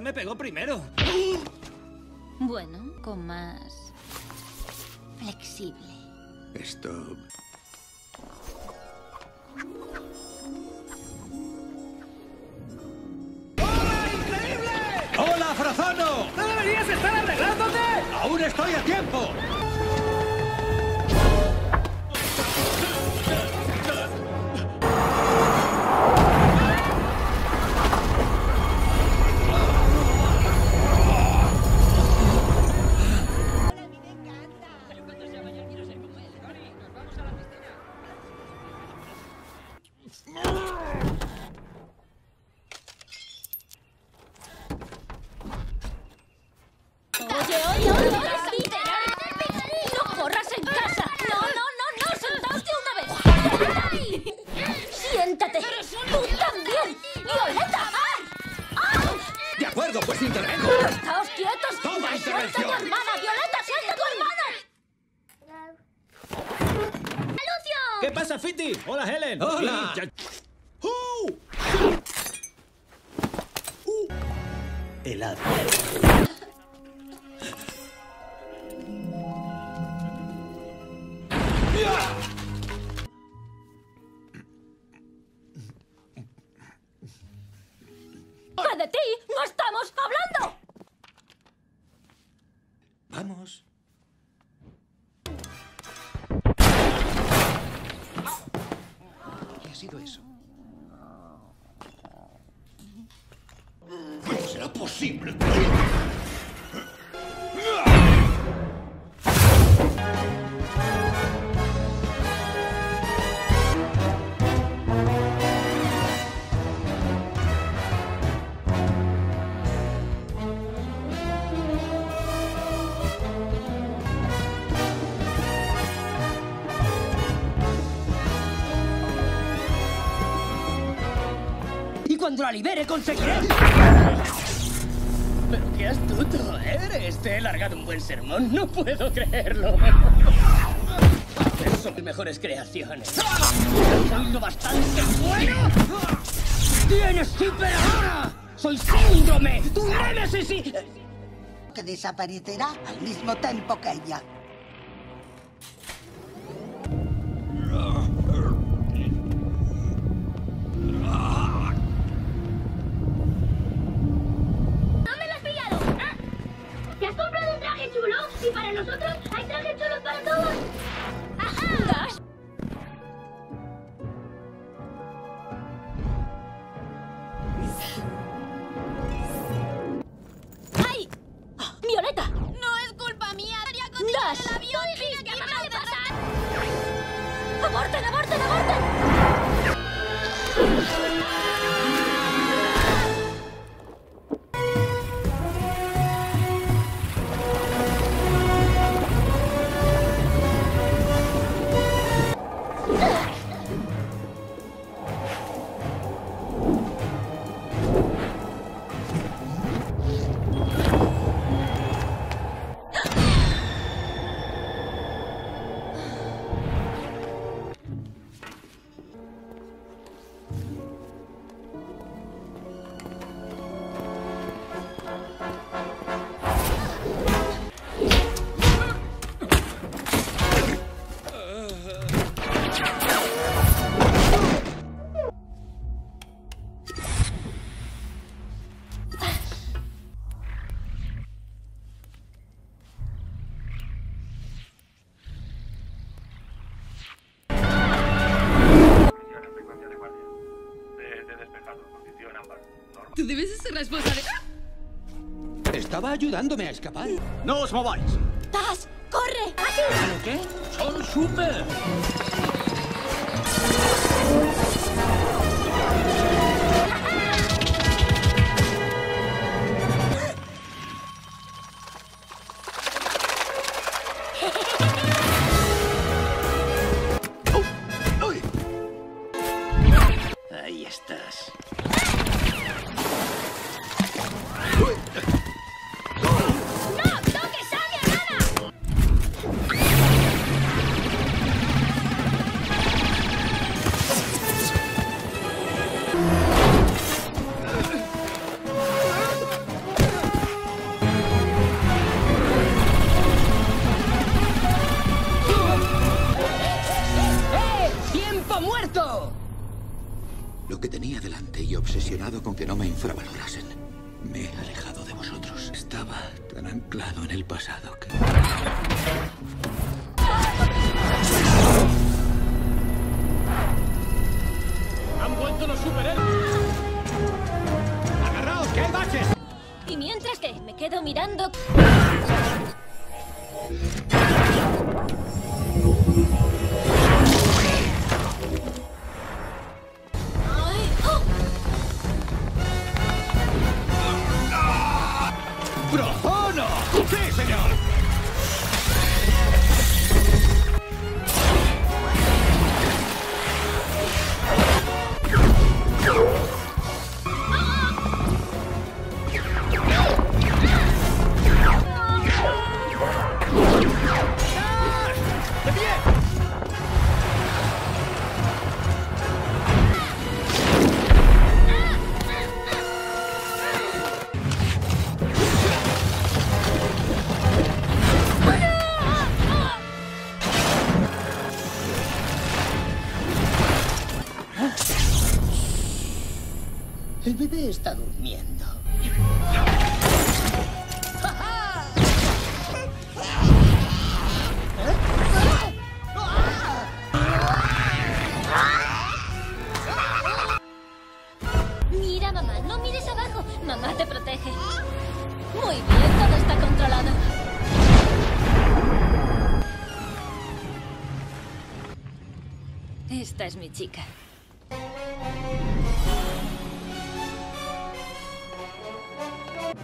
cara me pegó primero. Bueno, con más... flexible. Esto... ¡Hola, increíble! ¡Hola, Frazano! ¿No deberías estar arreglándote? ¡Aún estoy a tiempo! Pues intervengo. ¡Estáos quietos! ¡Toma intervención! ¡Suelta a tu hermana, Violeta! ¡Suelta a tu hermana! ¡Alucio! ¿Qué pasa, Fiti? ¡Hola, Helen! ¡Hola! Helado. ¡De ti! ¡No estamos hablando! Vamos. ¿Qué ha sido eso? ¿Cómo será posible? Cuando la libere, conseguiré... Pero qué astuto eres. Te he largado un buen sermón. No puedo creerlo. Son mis mejores creaciones. ¿Has oído bastante bueno? ¡Tienes superadora! ¡Soy Síndrome! ¡Tu némesis y... que desaparecerá al mismo tiempo que ella! Y para nosotros hay trajes chulos para todos. ¡Ajá! ¡Ay! ¡Violeta! No es culpa mía. Daría contigo en el avión. ¡No dijiste que me iba a pasar! ¡Aborten, aborten, aborten! Tú debes ser responsable. Estaba ayudándome a escapar. ¡No os mováis! ¡Tas! ¡Corre! ¡Así! ¿Pero qué? ¡Son súper! Ahí estás. ¡No toques a mi hermana! lo que tenía delante y obsesionado con que no me infravalorasen. Me he alejado de vosotros. Estaba tan anclado en el pasado que... ¡Han vuelto los superhéroes! ¡Agarraos, que hay baches! Y mientras que me quedo mirando... ¡Profono! ¡Sí, señor! El bebé está durmiendo. Mira, mamá, no mires abajo. Mamá te protege. Muy bien, todo está controlado. Esta es mi chica.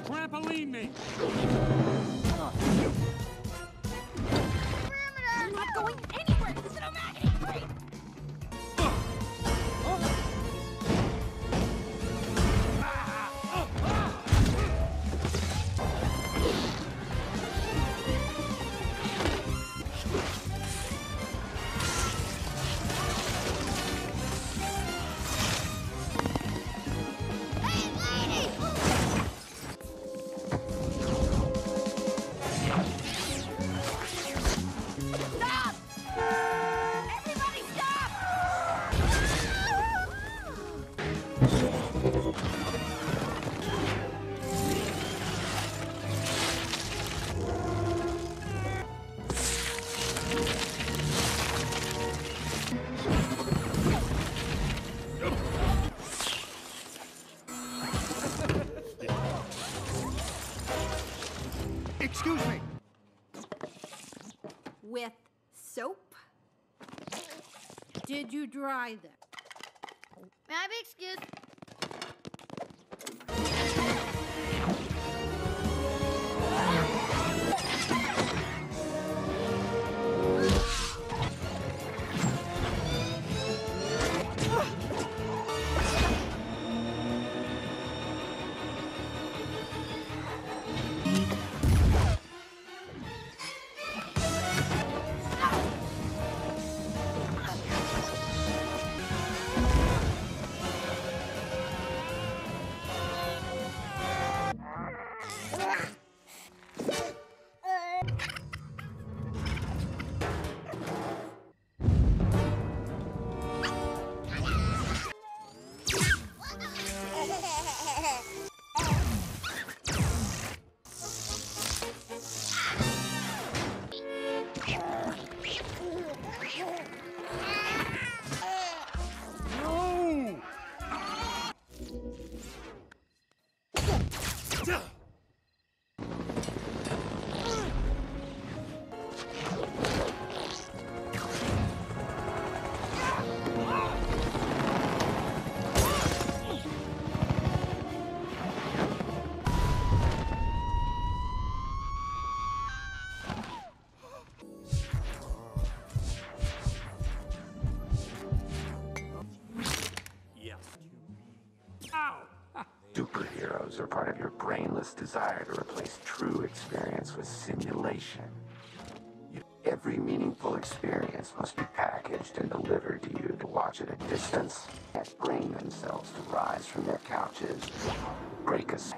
I'm not going anywhere. This is an agony tree. Excuse me. With soap? Did you dry them? May I be excused? Superheroes are part of your brainless desire to replace true experience with simulation. Every meaningful experience must be packaged and delivered to you to watch at a distance and bring themselves to rise from their couches, break us.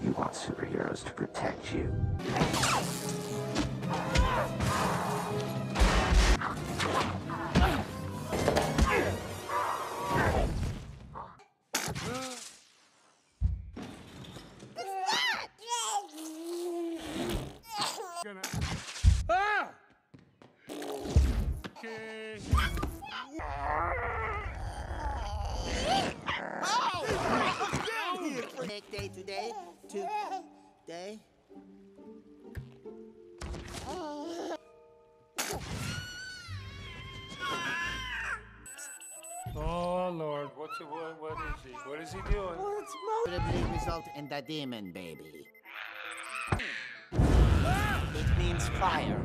You want superheroes to protect you. dije. Oh Lord, what is he? What is he doing? Well, it's probably result in the demon baby. It means fire.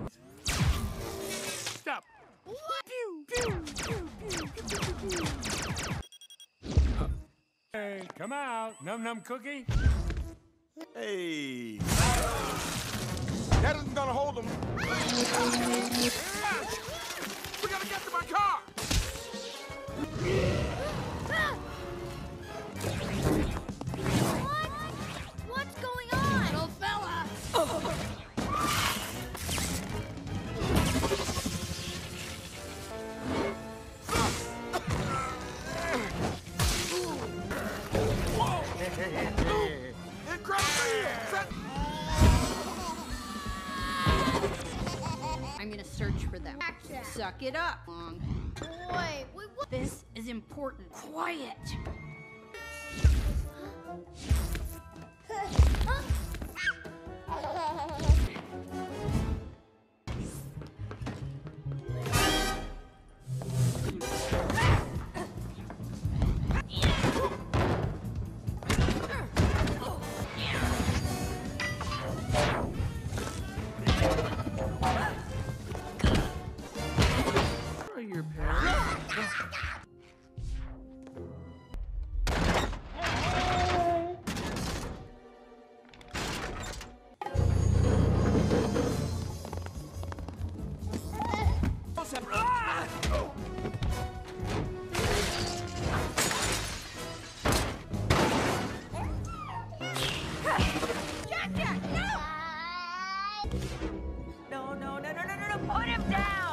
Stop. Hey, come out, num num cookie. Hey. That isn't gonna hold him. We gotta get to my car. What? What's going on? Little fella! It grabbed me! I'm gonna search for them. Action. Suck it up. Boy, wait, what? This is important. Quiet. No, put him down!